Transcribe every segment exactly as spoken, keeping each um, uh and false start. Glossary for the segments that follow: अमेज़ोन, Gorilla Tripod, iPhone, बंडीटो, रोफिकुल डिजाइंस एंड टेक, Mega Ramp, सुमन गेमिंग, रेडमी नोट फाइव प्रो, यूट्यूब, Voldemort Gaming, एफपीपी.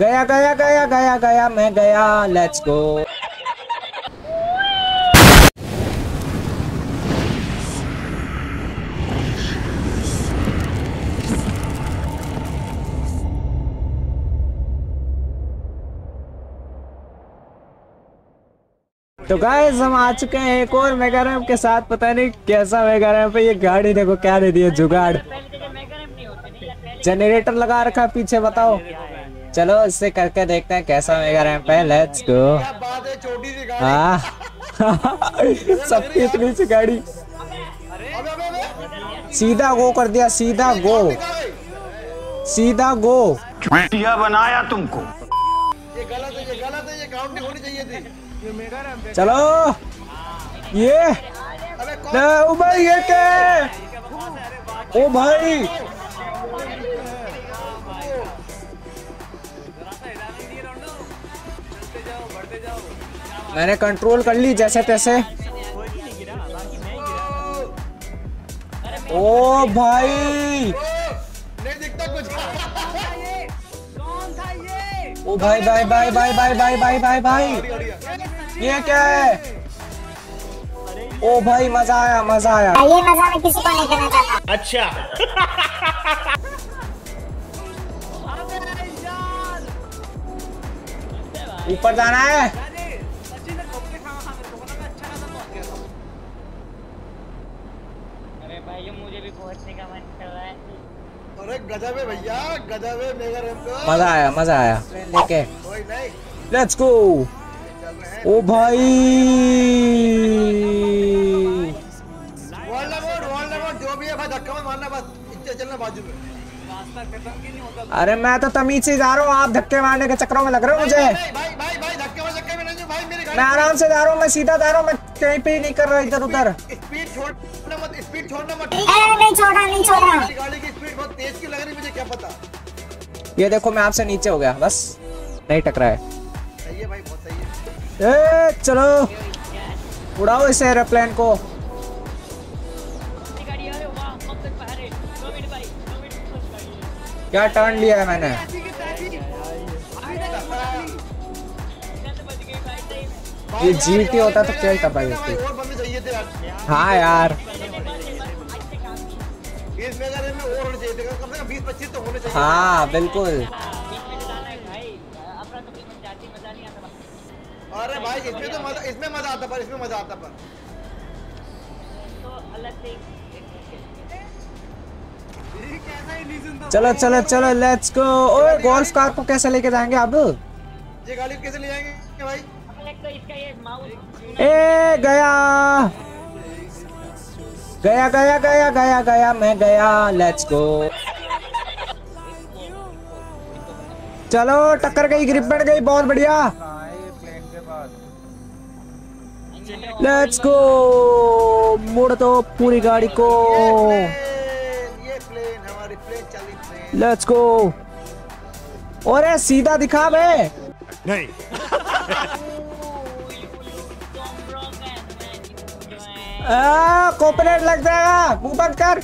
गया गया गया गया गया मैं गया। Let's go. तो गाइस हम आ चुके हैं एक और मेगा रैंप के साथ। पता नहीं कैसा मेगा रैंप है ये। गाड़ी देखो क्या दे दी है जुगाड़। जनरेटर लगा रखा है पीछे। बताओ चलो इससे करके देखते हैं कैसा मेगा रैंप है। Let's go. हाँ सबकी इतनी सी गाड़ी। सीधा गो कर दिया। सीधा गो सीधा गो चुटिया बनाया तुमको। ये गलत है ये गलत है ये काउंट नहीं होनी चाहिए थी। ये मेगा रैंप है। चलो ये ओ भाई ये क्या है। ओ भाई मैंने कंट्रोल कर ली जैसे तैसे। ओ भाई नहीं दिखता कुछ। ओ भाई भाई भाई भाई भाई भाई भाई भाई भाई ये क्या है। ओ भाई मजा आया मजा आया। ये मजा मैं किसी को नहीं देना चाहता। अच्छा ऊपर जाना है। गजब है भैया गजब है मेगा रैंप। मजा आया मजा आया। लेके लेट्स गो। ओ भाई वोल्डेमॉर्ट वोल्डेमॉर्ट जो भी है भाई धक्का मत मारना बस। इतना चलना बाजू में। अरे मैं तो तमीज से जा रहा हूँ, आप धक्के मारने के चक्करों में लग रहे हो मुझे। भाई भाई भाई धक्के में चक्कर में नहीं भाई मेरी गाड़ी। मैं आराम से जा रहा हूँ, मैं सीधा जा रहा हूँ, मैं कहीं पे नहीं कर रहा इधर उधर। स्पीड छोड़ना मत स्पीड छोड़ना मत। अरे नहीं छोड़ रहा नहीं छोड़ रहा। मेरी गाड़ी की स्पीड बहुत तेज क्यों लग रही मुझे क्या पता। ये देखो मैं आपसे नीचे हो गया बस नहीं टकरा है। सही है भाई बहुत सही है। ए चलो उड़ाओ इस एरोप्लेन को। क्या टर्न लिया है मैंने। ये जीटी होता तो क्या तबाही होती। हाँ यार हाँ बिल्कुल। अरे भाई इसमें तो मजा इसमें मजा आता पर इसमें मजा आता पर चलो चलो चलो लेट्स गो। ओए गोल्फ कार को कैसे लेके जाएंगे अब। ये गाड़ी कैसे ले जाएंगे भाई। ए गया गया गया गया गया गया मैं गया। Let's go. चलो टक्कर गई ग्रिप बढ़ गई बहुत बढ़िया। Let's go. मुड़ दो पूरी गाड़ी को। Let's go. और सीधा दिखा बे नहीं आ, कॉपीराइट लग जाएगा मुंह बंद कर।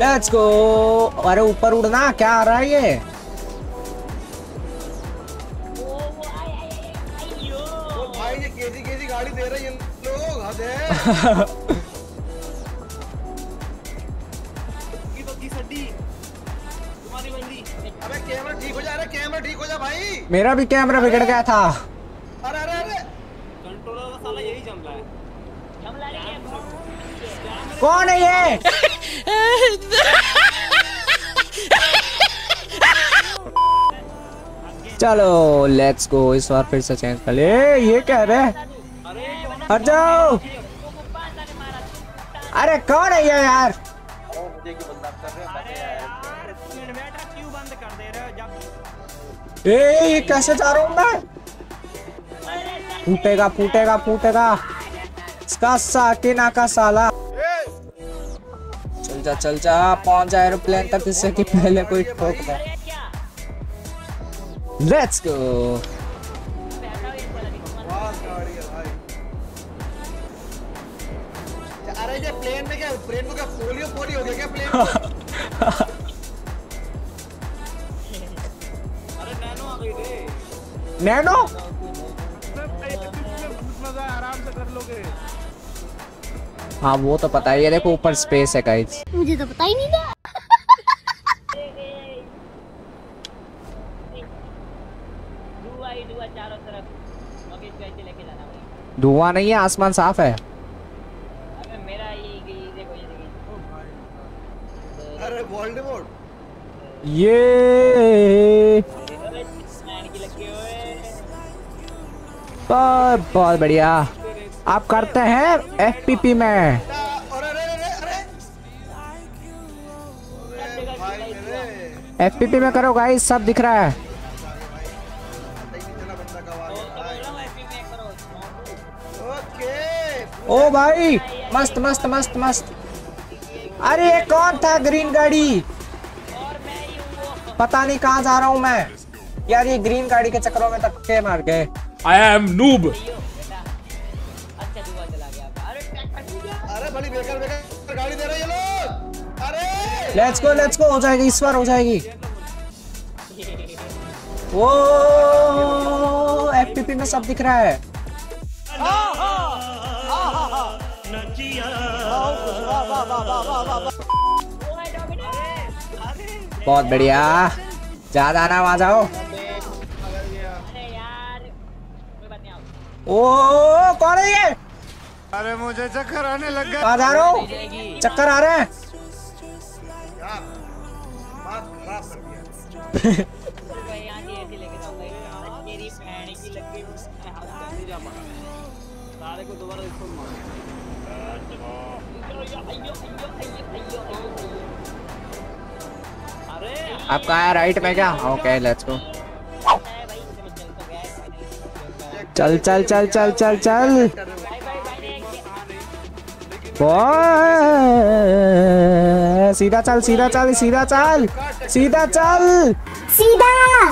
Let's go. अरे ऊपर उड़ना क्या आ रहा है ये। गाड़ी दे रहे हैं लोग हद है। की बग्गी सड्डी तुम्हारी बंदी। अबे कैमरा ठीक हो जा रे कैमरा ठीक हो जा भाई। मेरा भी कैमरा बिगड़ गया था। अरे अरे अरे कंट्रोलर का साला यही जमला है। जमला है कौन है ये। चलो लेट्स गो। इस बार फिर से चेंज कर ले। ये क्या रे। हट जाओ। अरे कौन है ये यार। ए कैसे जा रहा हूँ मैं। फूटेगा फूटेगा फूटेगा इसका साकिना का साला। चल जा चल जा पहुंच जा एरोप्लेन तक इससे कि पहले कोई ठोक दे। Let's go. अरे ये प्लेन में क्या ब्रेन में क्या पोलियो पोलियो हो गया क्या प्लेन अरे नैनो आ गई रे नैनो मजा आराम से कर लोगे। हाँ वो तो पता है, ये देखो ऊपर स्पेस है गाइस। मुझे तो पता ही नहीं था। चारों तरफ अभी कैसे लेके जाना भाई? धुआं नहीं है, आसमान साफ है। अबे मेरा ये देखो ये देखो। अरे वोल्डेमॉर्ट ये बहुत बढ़िया आप करते हैं एफपीपी में। एफपीपी में करो गाइस, सब दिख रहा है। ओ भाई मस्त मस्त मस्त मस्त। अरे कौन था ग्रीन गाड़ी? पता नहीं कहाँ जा रहा हूँ मैं यार, ये ग्रीन गाड़ी के चक्करों में धक्के मार गए। I am noob। अरे बड़ी बेकार बेकार गाड़ी दे रहे ये लोग। अरे let's go let's go, हो जाएगी इस बार, हो जाएगी। वो एफपीपी में सब दिख रहा है। बहुत बढ़िया, ज्यादा ना आ जाओ। ओ कौन है ये? अरे मुझे चक्कर आने लग गए। आ जा रहा हूँ, चक्कर आ रहे हैं। आपका आया राइट में क्या? Okay let's go. चल चल चल चल चल चल सीधा चल सीधा चल सीधा चल सीधा चल सीधा।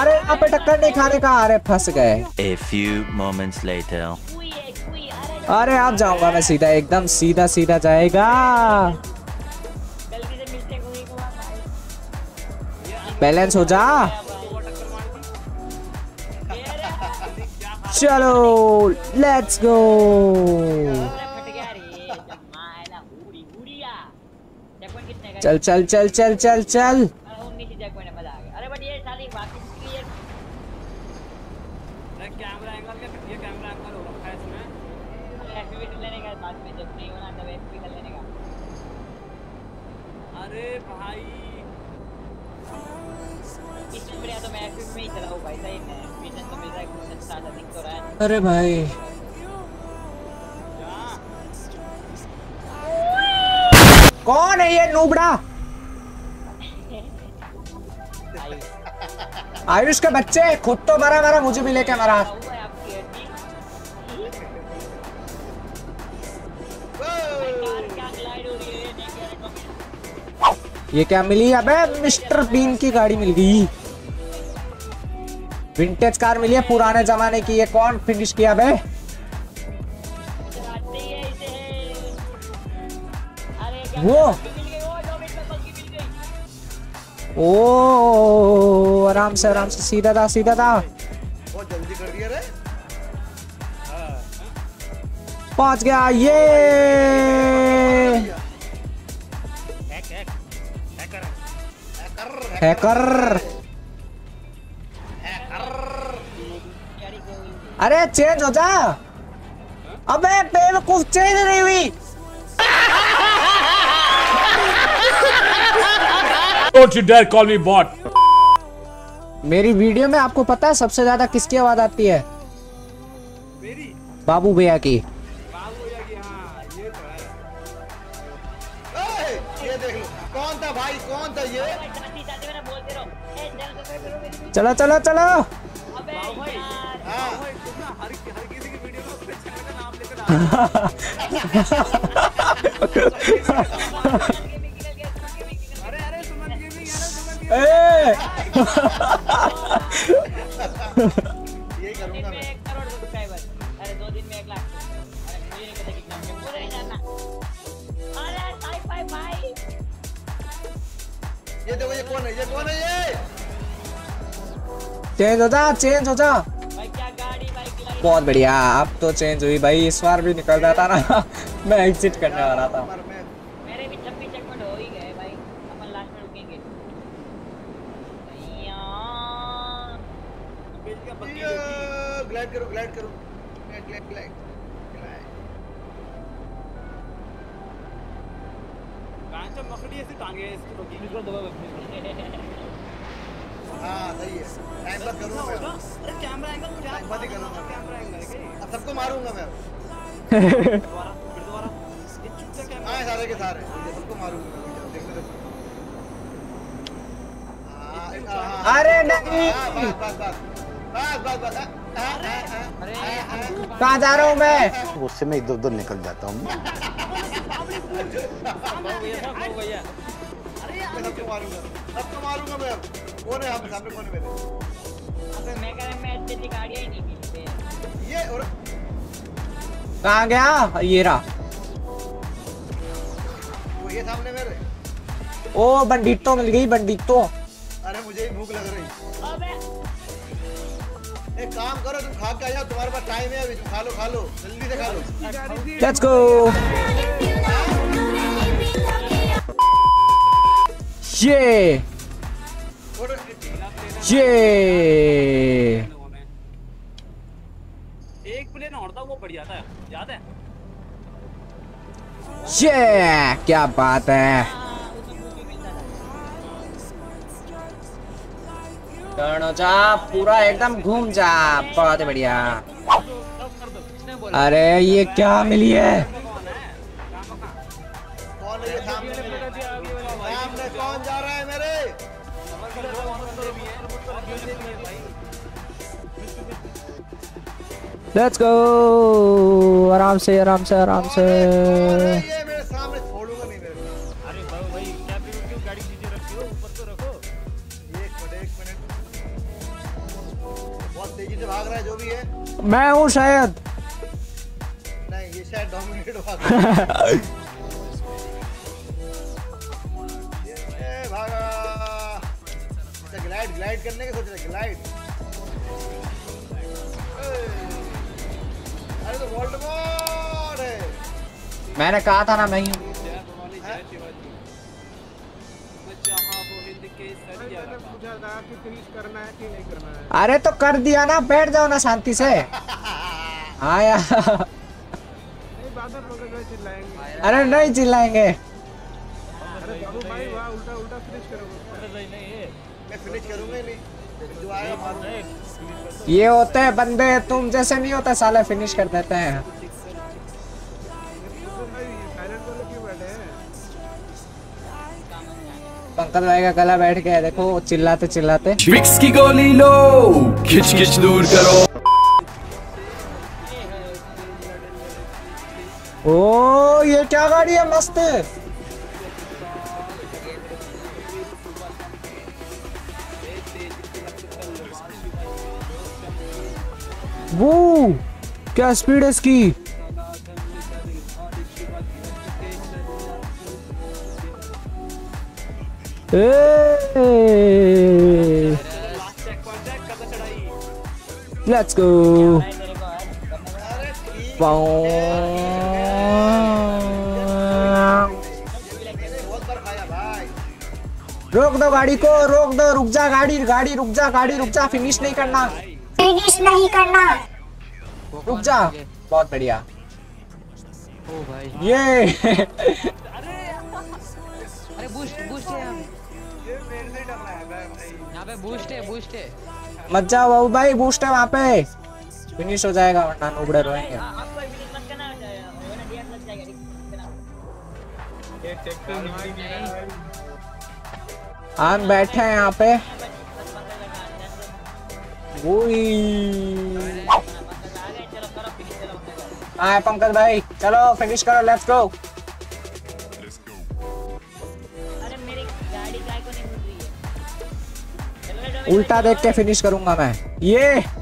अरे यहाँ पे टक्कर नहीं खाने का। अरे फंस गए। A few moments later। अरे आप जाऊंगा मैं सीधा, एकदम सीधा सीधा जाएगा। बैलेंस हो जा। चलो लेट्स गो। चल चल चल चल चल चल। अरे भाई तो मैं में ही चलाऊं भाई, सही में तो मेरा कुछ तो रहा है। अरे भाई कौन है ये नूबड़ा? आयुष के बच्चे खुद तो मरा मरा मुझे भी लेके मरा। ये क्या मिली? अबे मिस्टर बीन की गाड़ी मिल गई, विंटेज कार मिली है पुराने जमाने की। ये कौन फिनिश किया? बे वो ओ आराम से आराम से सीधा था सीधा था। बहुत जल्दी कर दिया रे, पहुंच गया। ये हैकर अरे चेंज हो जा। अबे बेवकूफ चेंज नहीं हुई Don't you dare call me bot। मेरी वीडियो में आपको पता है सबसे ज्यादा किसकी आवाज आती है? मेरी, बाबू भैया की। कौन था भाई, कौन था ये? चलो चलो चलो। हर किसी की वीडियो में का नाम लेकर अरे अरे सुमन गेमिंग, सुमन गेमिंग। ये करूंगा मैं। एक करोड़ सब्सक्राइबर, अरे दो दिन में ये देखो ये कौन है ये कौन है ये चेंज हो जा चेंज हो जा भाई क्या गाड़ी भाई बहुत बढ़िया। अब तो चेंज हुई भाई, इस बार भी निकल जाता ना मैं एग्जिट करने वाला था। मेरे भी छब्बीस सेकंड हो ही गए भाई, अपन लास्ट में रुकेंगे यार। बेच के पत्ती देती ग्लाइड करो ग्लाइड करो ग्लाइड ग्लाइड ग्लाइड गांजा मकड़ी ऐसे टांगे इसको तो गिर को दबा बस। हां सही है, टाइम पर करूंगा मैं। अरे कैमरा एंगल मुझे आज बात ही करना था, कैमरा एंगल अब सबको मारूंगा मैं दोबारा फिर दोबारा ये चुपचाप कैमरा आए सारे के सारे सबको मारूंगा देख ले। हां अरे नहीं बस बस बस बस बस अरे कहां जा रहा हूं मैं, गुस्से में इधर-उधर निकल जाता हूं। भैया अरे सबको मारूंगा सबको मारूंगा मैं। कौन है हम सामने, कौन है मेरे? अबे मैं कह रहा मैं इतनी गाड़ियां ही नहीं मिलती है। ये और कहां गया ये रहा वो, ये सामने मेरे। ओ बंडीटो मिल गई बंडीटो। अरे मुझे ही भूख लग रही। अबे एक काम करो तुम खा के आ जाओ, तुम्हारे पास टाइम है अभी, तुम खा लो खा लो जल्दी से खा लो। लेट्स गो ये ये एक प्लेन और था वो बढ़िया था याद है ये क्या बात है। जा पूरा एकदम घूम जा, बहुत बढ़िया। अरे ये क्या मिली है, कौन जा रहा है मेरे? लेट्स गो आराम से आराम से आराम से। भाग रहा है जो भी है, मैं हूँ शायद नहीं, ये शायद डोमिनेट भाग रहा है। ये भागा। अच्छा ग्लाइड ग्लाइड करने के सोच रहे ग्लाइड। अरे तो वोल्डेमॉर्ट है, मैंने कहा था ना मैं ही हूँ। अरे तो कर दिया ना, बैठ जाओ ना शांति से। हाँ यार अरे नहीं चिल्लाएंगे। ये होते हैं बंदे, तुम जैसे नहीं होते साले, फिनिश कर देते हैं। पंकज भाई का गला बैठ गया देखो, चिल्लाते चिल्लाते। विक्स की गोली लो, खिच खिच दूर करो। ओ ये क्या गाड़ी है, मस्त है। वो क्या स्पीड है इसकी। लेट्स गो रोक दो गाड़ी को, रोक दो, रुक जा गाड़ी गाड़ी रुक जा गाड़ी रुक जा, फिनिश नहीं करना फिनिश नहीं करना रुक जा। बहुत बढ़िया ये बूस्ट है, बूस्ट है। मत जाओ बाबू भाई, बूस्ट है वहाँ पे, फिनिश हो जाएगा वरना नोबड़े रोएंगे। हम बैठे हैं यहाँ पे। आए पंकज भाई चलो फिनिश करो, लेट्स गो। उल्टा देख के फिनिश करूंगा मैं ये।